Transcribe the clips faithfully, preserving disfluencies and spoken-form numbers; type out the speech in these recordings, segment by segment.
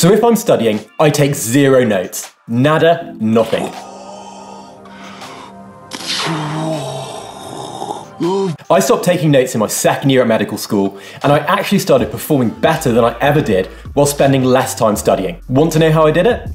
So if I'm studying, I take zero notes. Nada, nothing. I stopped taking notes in my second year at medical school, and I actually started performing better than I ever did while spending less time studying. Want to know how I did it?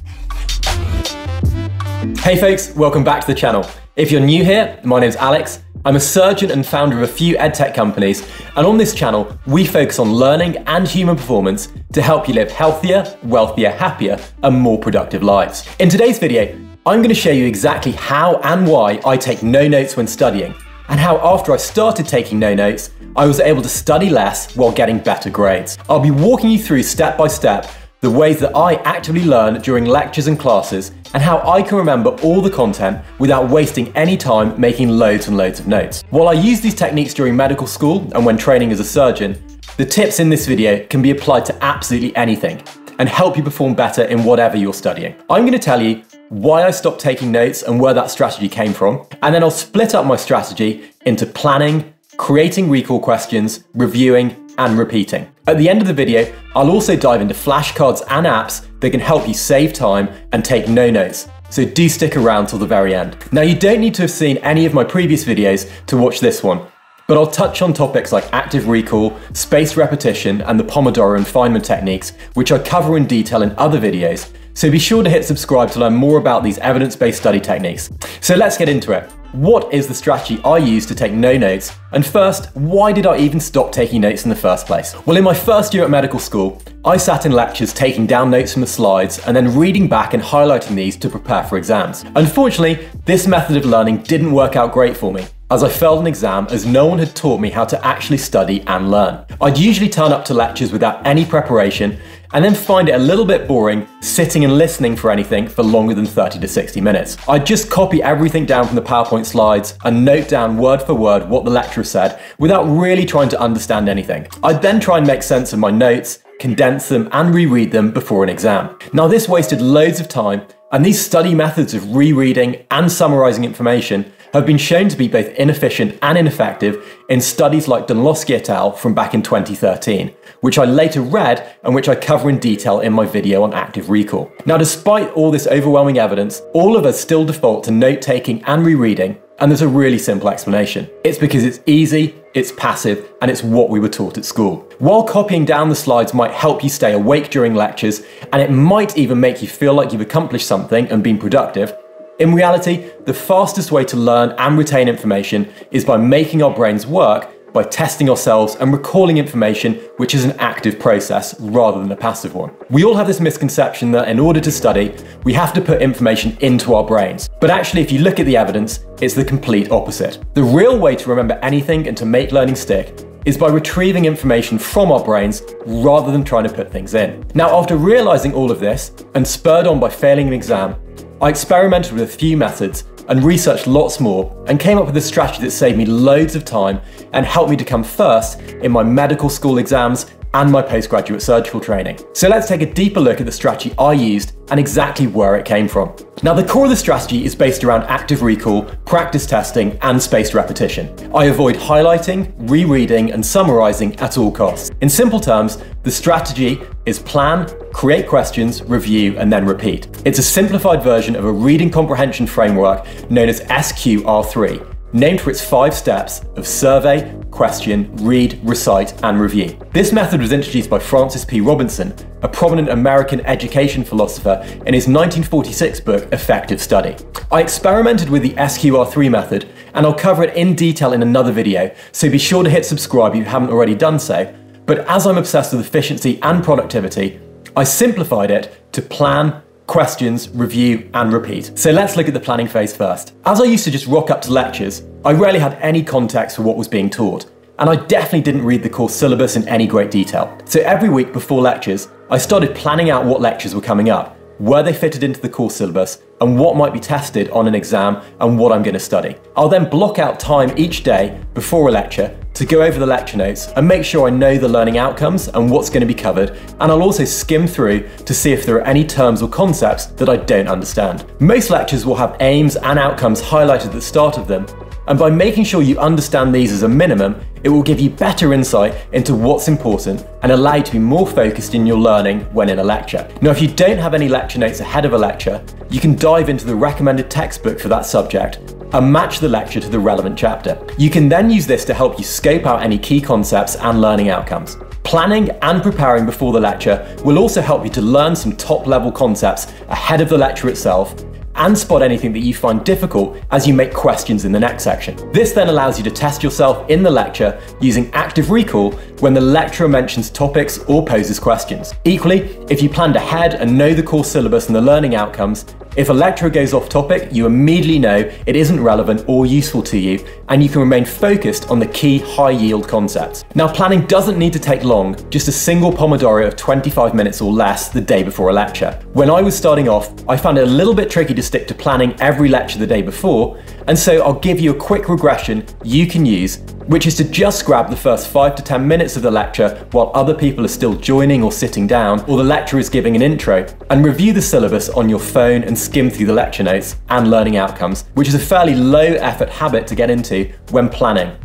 Hey folks, welcome back to the channel. If you're new here, my name's Alex. I'm a surgeon and founder of a few edtech companies, and on this channel, we focus on learning and human performance to help you live healthier, wealthier, happier, and more productive lives. In today's video, I'm going to show you exactly how and why I take no notes when studying, and how after I started taking no notes, I was able to study less while getting better grades. I'll be walking you through step by step the ways that I actively learn during lectures and classes, and how I can remember all the content without wasting any time making loads and loads of notes. While I use these techniques during medical school and when training as a surgeon, the tips in this video can be applied to absolutely anything and help you perform better in whatever you're studying. I'm going to tell you why I stopped taking notes and where that strategy came from, and then I'll split up my strategy into planning, creating recall questions, reviewing, and repeating. At the end of the video, I'll also dive into flashcards and apps that can help you save time and take no notes, so do stick around till the very end. Now, you don't need to have seen any of my previous videos to watch this one, but I'll touch on topics like active recall, spaced repetition, and the Pomodoro and Feynman techniques, which I cover in detail in other videos, so be sure to hit subscribe to learn more about these evidence-based study techniques. So let's get into it. What is the strategy I use to take no notes? And first, why did I even stop taking notes in the first place? Well, in my first year at medical school, I sat in lectures taking down notes from the slides and then reading back and highlighting these to prepare for exams. Unfortunately, this method of learning didn't work out great for me, as I failed an exam as no one had taught me how to actually study and learn. I'd usually turn up to lectures without any preparation, and then find it a little bit boring sitting and listening for anything for longer than thirty to sixty minutes. I'd just copy everything down from the PowerPoint slides and note down word for word what the lecturer said without really trying to understand anything. I'd then try and make sense of my notes, condense them, and reread them before an exam. Now, this wasted loads of time, and these study methods of rereading and summarizing information have been shown to be both inefficient and ineffective in studies like Dunlosky et al. From back in twenty thirteen, which I later read and which I cover in detail in my video on active recall. Now, despite all this overwhelming evidence, all of us still default to note-taking and rereading, and there's a really simple explanation. It's because it's easy, it's passive, and it's what we were taught at school. While copying down the slides might help you stay awake during lectures, and it might even make you feel like you've accomplished something and been productive, in reality, the fastest way to learn and retain information is by making our brains work by testing ourselves and recalling information, which is an active process rather than a passive one. We all have this misconception that in order to study, we have to put information into our brains. But actually, if you look at the evidence, it's the complete opposite. The real way to remember anything and to make learning stick is by retrieving information from our brains rather than trying to put things in. Now, after realizing all of this and spurred on by failing an exam, I experimented with a few methods and researched lots more and came up with a strategy that saved me loads of time and helped me to come first in my medical school exams and my postgraduate surgical training. So let's take a deeper look at the strategy I used and exactly where it came from. Now, the core of the strategy is based around active recall, practice testing, and spaced repetition. I avoid highlighting, rereading, and summarizing at all costs. In simple terms, the strategy is plan, create questions, review, and then repeat. It's a simplified version of a reading comprehension framework known as S Q R three, named for its five steps of survey, question, read, recite, and review. This method was introduced by Francis P. Robinson, a prominent American education philosopher, in his nineteen forty-six book, Effective Study. I experimented with the S Q R three method, and I'll cover it in detail in another video, so be sure to hit subscribe if you haven't already done so. But as I'm obsessed with efficiency and productivity, I simplified it to plan, questions, review, and repeat. So let's look at the planning phase first. As I used to just rock up to lectures, I rarely had any context for what was being taught, and I definitely didn't read the course syllabus in any great detail. So every week before lectures, I started planning out what lectures were coming up, where they fitted into the course syllabus, and what might be tested on an exam and what I'm going to study. I'll then block out time each day before a lecture to go over the lecture notes and make sure I know the learning outcomes and what's going to be covered, and I'll also skim through to see if there are any terms or concepts that I don't understand. Most lectures will have aims and outcomes highlighted at the start of them, And by making sure you understand these as a minimum, it will give you better insight into what's important and allow you to be more focused in your learning when in a lecture. Now, if you don't have any lecture notes ahead of a lecture, you can dive into the recommended textbook for that subject and match the lecture to the relevant chapter. You can then use this to help you scope out any key concepts and learning outcomes. Planning and preparing before the lecture will also help you to learn some top-level concepts ahead of the lecture itself and spot anything that you find difficult as you make questions in the next section. This then allows you to test yourself in the lecture using active recall when the lecturer mentions topics or poses questions. Equally, if you planned ahead and know the course syllabus and the learning outcomes, if a lecturer goes off topic, you immediately know it isn't relevant or useful to you, and you can remain focused on the key high-yield concepts. Now, planning doesn't need to take long, just a single Pomodoro of twenty-five minutes or less the day before a lecture. When I was starting off, I found it a little bit tricky to stick to planning every lecture the day before, and so I'll give you a quick regression you can use, which is to just grab the first five to ten minutes of the lecture while other people are still joining or sitting down, or the lecturer is giving an intro, and review the syllabus on your phone and skim through the lecture notes and learning outcomes, which is a fairly low effort habit to get into when planning.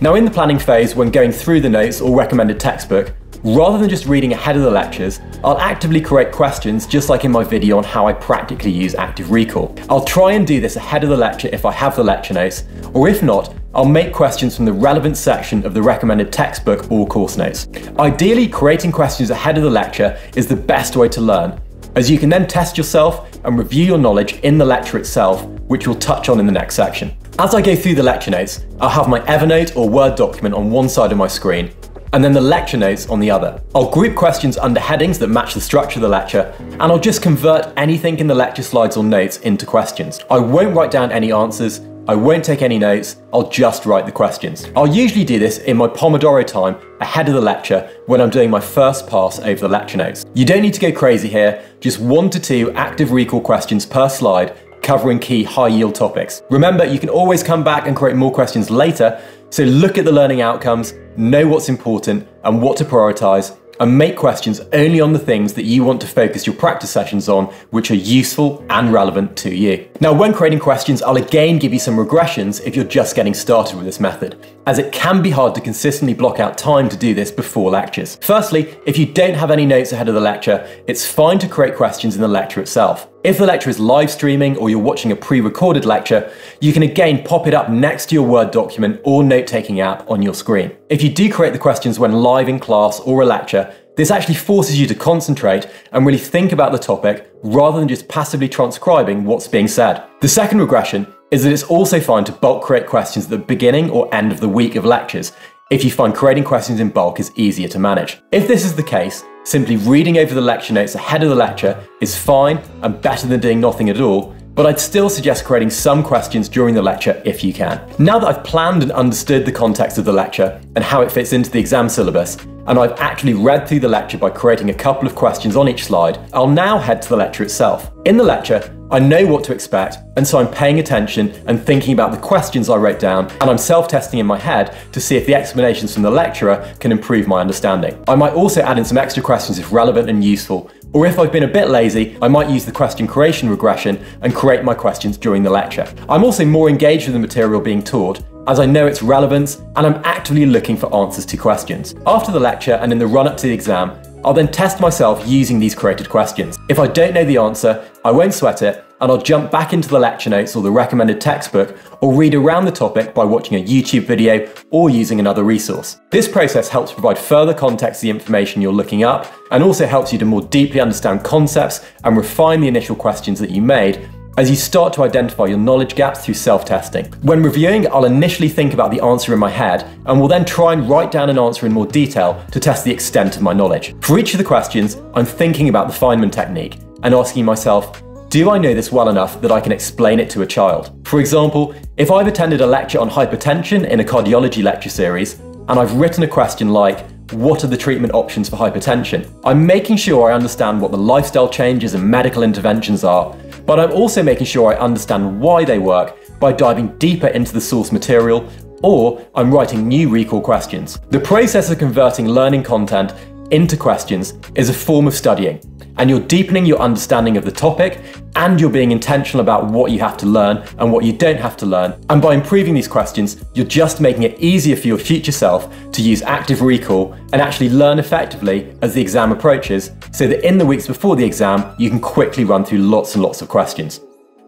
Now, in the planning phase, when going through the notes or recommended textbook, rather than just reading ahead of the lectures, I'll actively create questions just like in my video on how I practically use active recall. I'll try and do this ahead of the lecture if I have the lecture notes, or if not, I'll make questions from the relevant section of the recommended textbook or course notes. Ideally, creating questions ahead of the lecture is the best way to learn, as you can then test yourself and review your knowledge in the lecture itself, which we'll touch on in the next section. As I go through the lecture notes, I'll have my Evernote or Word document on one side of my screen, and then the lecture notes on the other. I'll group questions under headings that match the structure of the lecture, and I'll just convert anything in the lecture slides or notes into questions. I won't write down any answers, I won't take any notes, I'll just write the questions. I'll usually do this in my Pomodoro time ahead of the lecture when I'm doing my first pass over the lecture notes. You don't need to go crazy here, just one to two active recall questions per slide covering key high-yield topics. Remember, you can always come back and create more questions later, so look at the learning outcomes, know what's important and what to prioritize, and make questions only on the things that you want to focus your practice sessions on, which are useful and relevant to you. Now, when creating questions, I'll again give you some regressions if you're just getting started with this method, as it can be hard to consistently block out time to do this before lectures. Firstly, if you don't have any notes ahead of the lecture, it's fine to create questions in the lecture itself. If the lecture is live streaming or you're watching a pre-recorded lecture, you can again pop it up next to your Word document or note-taking app on your screen. If you do create the questions when live in class or a lecture, this actually forces you to concentrate and really think about the topic rather than just passively transcribing what's being said. The second regression is that it's also fine to bulk create questions at the beginning or end of the week of lectures, if you find creating questions in bulk is easier to manage. If this is the case, simply reading over the lecture notes ahead of the lecture is fine and better than doing nothing at all, but I'd still suggest creating some questions during the lecture if you can. Now that I've planned and understood the context of the lecture and how it fits into the exam syllabus, and I've actually read through the lecture by creating a couple of questions on each slide, I'll now head to the lecture itself. In the lecture, I know what to expect, and so I'm paying attention and thinking about the questions I wrote down, and I'm self-testing in my head to see if the explanations from the lecturer can improve my understanding. I might also add in some extra questions if relevant and useful, or if I've been a bit lazy, I might use the question creation regression and create my questions during the lecture. I'm also more engaged with the material being taught, as I know its relevance, and I'm actively looking for answers to questions. After the lecture and in the run-up to the exam, I'll then test myself using these created questions. If I don't know the answer, I won't sweat it, and I'll jump back into the lecture notes or the recommended textbook, or read around the topic by watching a YouTube video or using another resource. This process helps provide further context to the information you're looking up, and also helps you to more deeply understand concepts and refine the initial questions that you made, as you start to identify your knowledge gaps through self-testing. When reviewing, I'll initially think about the answer in my head, and will then try and write down an answer in more detail to test the extent of my knowledge. For each of the questions, I'm thinking about the Feynman technique and asking myself, do I know this well enough that I can explain it to a child? For example, if I've attended a lecture on hypertension in a cardiology lecture series, and I've written a question like, what are the treatment options for hypertension? I'm making sure I understand what the lifestyle changes and medical interventions are, but I'm also making sure I understand why they work by diving deeper into the source material, or I'm writing new recall questions. The process of converting learning content into questions is a form of studying, and you're deepening your understanding of the topic, and you're being intentional about what you have to learn and what you don't have to learn. And by improving these questions, you're just making it easier for your future self to use active recall and actually learn effectively as the exam approaches, so that in the weeks before the exam, you can quickly run through lots and lots of questions.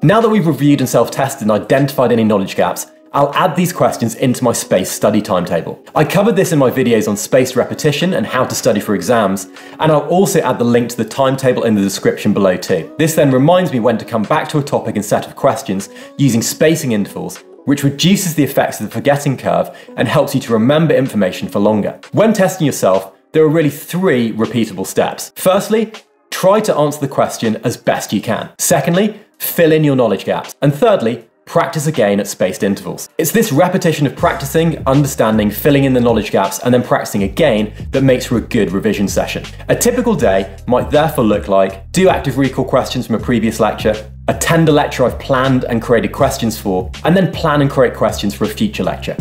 Now that we've reviewed and self-tested and identified any knowledge gaps, I'll add these questions into my spaced study timetable. I covered this in my videos on spaced repetition and how to study for exams, and I'll also add the link to the timetable in the description below too. This then reminds me when to come back to a topic and set of questions using spacing intervals, which reduces the effects of the forgetting curve and helps you to remember information for longer. When testing yourself, there are really three repeatable steps. Firstly, try to answer the question as best you can. Secondly, fill in your knowledge gaps. And thirdly, practice again at spaced intervals. It's this repetition of practicing, understanding, filling in the knowledge gaps, and then practicing again that makes for a good revision session. A typical day might therefore look like: do active recall questions from a previous lecture, attend a lecture I've planned and created questions for, and then plan and create questions for a future lecture.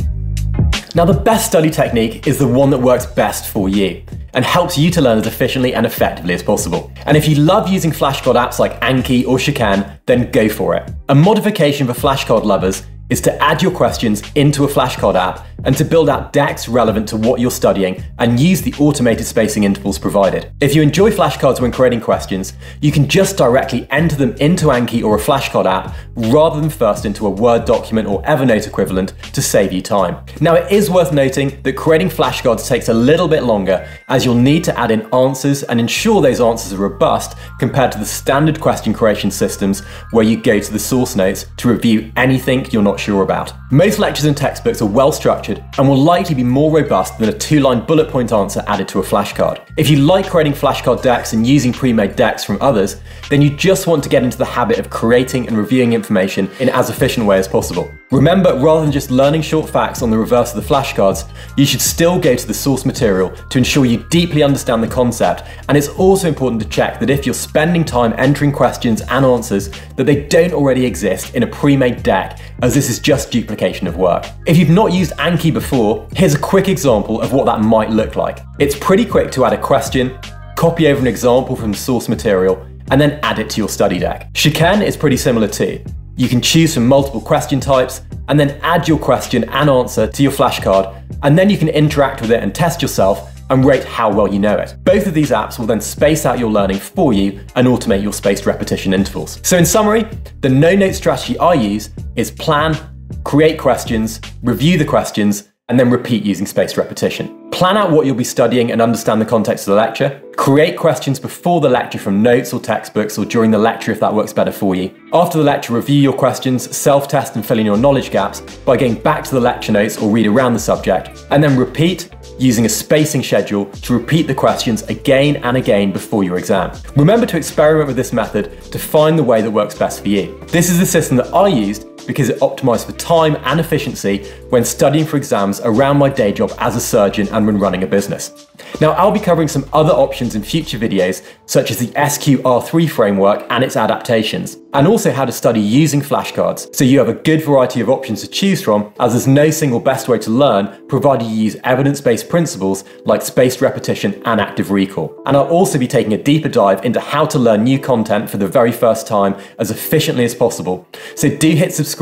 Now, the best study technique is the one that works best for you and helps you to learn as efficiently and effectively as possible. And if you love using flashcard apps like Anki or Shiken, then go for it. A modification for flashcard lovers is to add your questions into a flashcard app and to build out decks relevant to what you're studying and use the automated spacing intervals provided. If you enjoy flashcards when creating questions, you can just directly enter them into Anki or a flashcard app rather than first into a Word document or Evernote equivalent to save you time. Now, it is worth noting that creating flashcards takes a little bit longer, as you'll need to add in answers and ensure those answers are robust compared to the standard question creation systems where you go to the source notes to review anything you're not sure about. Most lectures and textbooks are well structured and will likely be more robust than a two-line bullet point answer added to a flashcard. If you like creating flashcard decks and using pre-made decks from others, then you just want to get into the habit of creating and reviewing information in as efficient a way as possible. Remember, rather than just learning short facts on the reverse of the flashcards, you should still go to the source material to ensure you deeply understand the concept, and it's also important to check that if you're spending time entering questions and answers, that they don't already exist in a pre-made deck, as this is just duplication of work. If you've not used Anki before, here's a quick example of what that might look like. It's pretty quick to add a question, copy over an example from the source material, and then add it to your study deck. Shiken is pretty similar too. You can choose from multiple question types and then add your question and answer to your flashcard, and then you can interact with it and test yourself and rate how well you know it. Both of these apps will then space out your learning for you and automate your spaced repetition intervals. So in summary, the no-note strategy I use is plan, create questions, review the questions, and then repeat using spaced repetition. Plan out what you'll be studying and understand the context of the lecture. Create questions before the lecture from notes or textbooks, or during the lecture if that works better for you. After the lecture, review your questions, self-test and fill in your knowledge gaps by going back to the lecture notes or read around the subject, and then repeat using a spacing schedule to repeat the questions again and again before your exam. Remember to experiment with this method to find the way that works best for you. This is the system that I used because it optimized for time and efficiency when studying for exams around my day job as a surgeon and when running a business. Now, I'll be covering some other options in future videos, such as the S Q R three framework and its adaptations, and also how to study using flashcards, so you have a good variety of options to choose from, as there's no single best way to learn, provided you use evidence-based principles like spaced repetition and active recall. And I'll also be taking a deeper dive into how to learn new content for the very first time as efficiently as possible, so do hit subscribe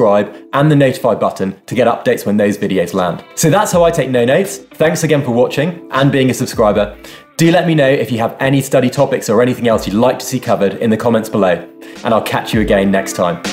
and the notify button to get updates when those videos land. So that's how I take no notes. Thanks again for watching and being a subscriber. Do let me know if you have any study topics or anything else you'd like to see covered in the comments below, and I'll catch you again next time.